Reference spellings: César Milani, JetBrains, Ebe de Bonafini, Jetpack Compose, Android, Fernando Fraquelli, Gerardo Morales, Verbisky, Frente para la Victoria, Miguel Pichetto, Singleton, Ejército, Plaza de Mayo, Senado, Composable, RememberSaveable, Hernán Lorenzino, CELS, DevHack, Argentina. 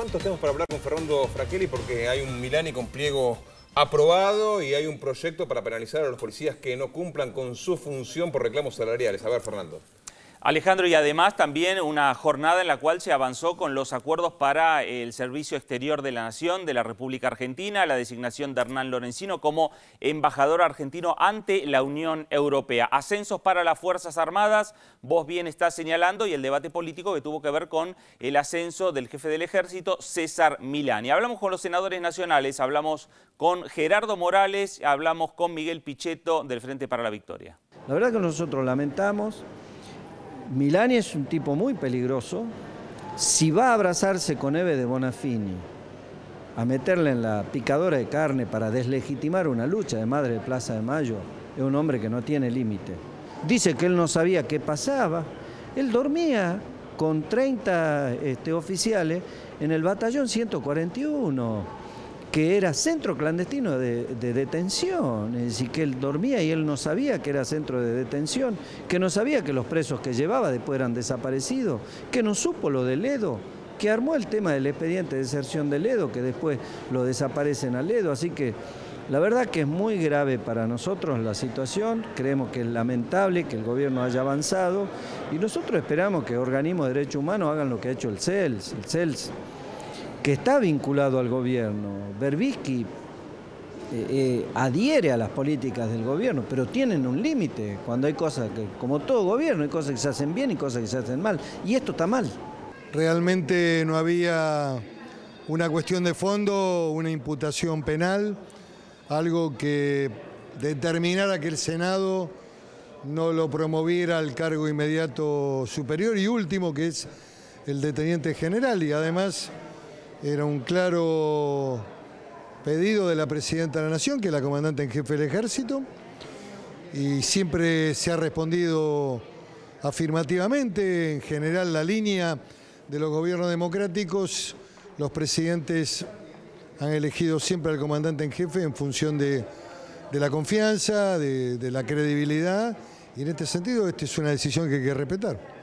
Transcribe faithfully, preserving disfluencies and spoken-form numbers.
¿Cuántos tenemos para hablar con Fernando Fraquelli? Porque hay un Milani con pliego aprobado y hay un proyecto para penalizar a los policías que no cumplan con su función por reclamos salariales. A ver, Fernando. Alejandro, y además también una jornada en la cual se avanzó con los acuerdos para el Servicio Exterior de la Nación de la República Argentina, la designación de Hernán Lorenzino como embajador argentino ante la Unión Europea. Ascensos para las Fuerzas Armadas, vos bien estás señalando, y el debate político que tuvo que ver con el ascenso del jefe del Ejército, César Milani. Hablamos con los senadores nacionales, hablamos con Gerardo Morales, hablamos con Miguel Pichetto del Frente para la Victoria. La verdad que nosotros lamentamos. Milani es un tipo muy peligroso. Si va a abrazarse con Ebe de Bonafini, a meterle en la picadora de carne para deslegitimar una lucha de madre de Plaza de Mayo, es un hombre que no tiene límite. Dice que él no sabía qué pasaba. Él dormía con treinta este, oficiales en el batallón ciento cuarenta y uno, que era centro clandestino de, de detención, es decir, que él dormía y él no sabía que era centro de detención, que no sabía que los presos que llevaba después eran desaparecidos, que no supo lo de Ledo, que armó el tema del expediente de deserción de Ledo, que después lo desaparecen a Ledo. Así que la verdad que es muy grave para nosotros la situación, creemos que es lamentable que el gobierno haya avanzado y nosotros esperamos que organismos de derechos humanos hagan lo que ha hecho el C E L S, el C E L S, que está vinculado al gobierno. Verbisky eh, eh, adhiere a las políticas del gobierno, pero tienen un límite. Cuando hay cosas que, como todo gobierno, hay cosas que se hacen bien y cosas que se hacen mal. Y esto está mal. Realmente no había una cuestión de fondo, una imputación penal, algo que determinara que el Senado no lo promoviera al cargo inmediato superior y último, que es el de teniente general, y además era un claro pedido de la Presidenta de la Nación, que es la comandante en jefe del Ejército, y siempre se ha respondido afirmativamente. En general, la línea de los gobiernos democráticos, los presidentes han elegido siempre al comandante en jefe en función de, de la confianza, de, de la credibilidad, y en este sentido esta es una decisión que hay que respetar.